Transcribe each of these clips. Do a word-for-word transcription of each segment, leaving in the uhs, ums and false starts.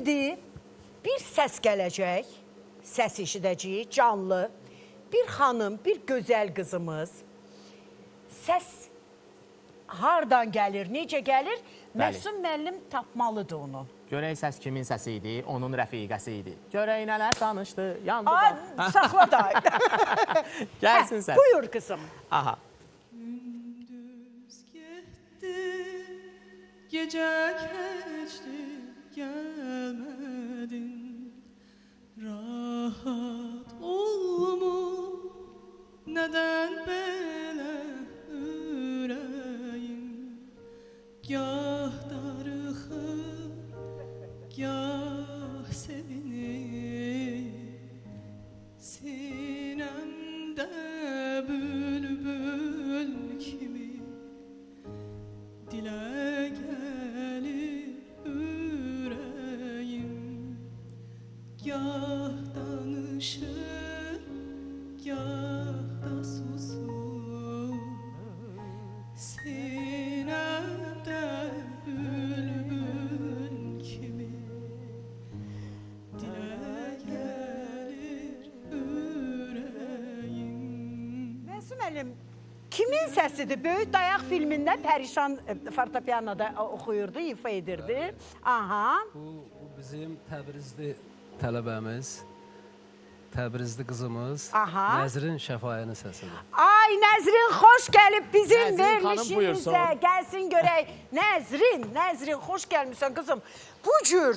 İndi bir səs gələcək, səs eşidəcəyik, canlı. Bir xanım, bir gözəl qızımız. Səs hardan gəlir, necə gəlir? Məhsum müəllim tapmalıdır onu. Görək səs kimin səsi idi, onun rəfiqəsi idi. Görək nələr danışdı, yandı da. Ay, saxla da. Gəlsin səs. Buyur qızım. Aha. Gündüz getdi, gecə keçdi, gəlmədin. Rahat olmur, nədən belə ürəyim. Gah darıxır, gah sevinir. Sinəmdə bülbül kimi dilə gəlir ürəyim. Gah danışır, gah da susur. Sinəmdə bülbül kimi dilə gəlir ürəyim. Məsum əlim, kimin səsidir? Böyük Dayaq filmində Pərişan fortepianoda oxuyurdu, ifa edirdi. Aha. Bu bizim Təbrizli tələbəmiz. Təbrizli qızımız Nəzrin Şəfayənin səsidir. Ay Nəzrin, xoş gəlib bizim verilişimizə. Gəlsin görək. Nəzrin, Nəzrin, xoş gəlmişsən qızım. Bu cür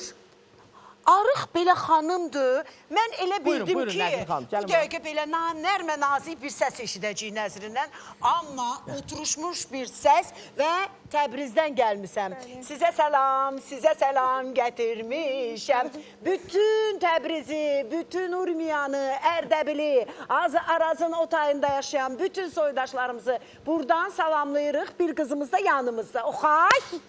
arıq belə xanımdır. Mən elə bildim ki, bu dəqiqə belə nərmə nazik bir səs eşidəcəyik Nəzrindən. Amma oturuşmuş bir səs və Təbrizdən gəlmişəm. Sizə səlam, sizə səlam gətirmişəm. Bütün Təbrizi, bütün Urmiyanı, Ərdəbili, Arazın o tayında yaşayan bütün soydaşlarımızı buradan salamlayırıq. Bir qızımız da yanımızda. Oxay!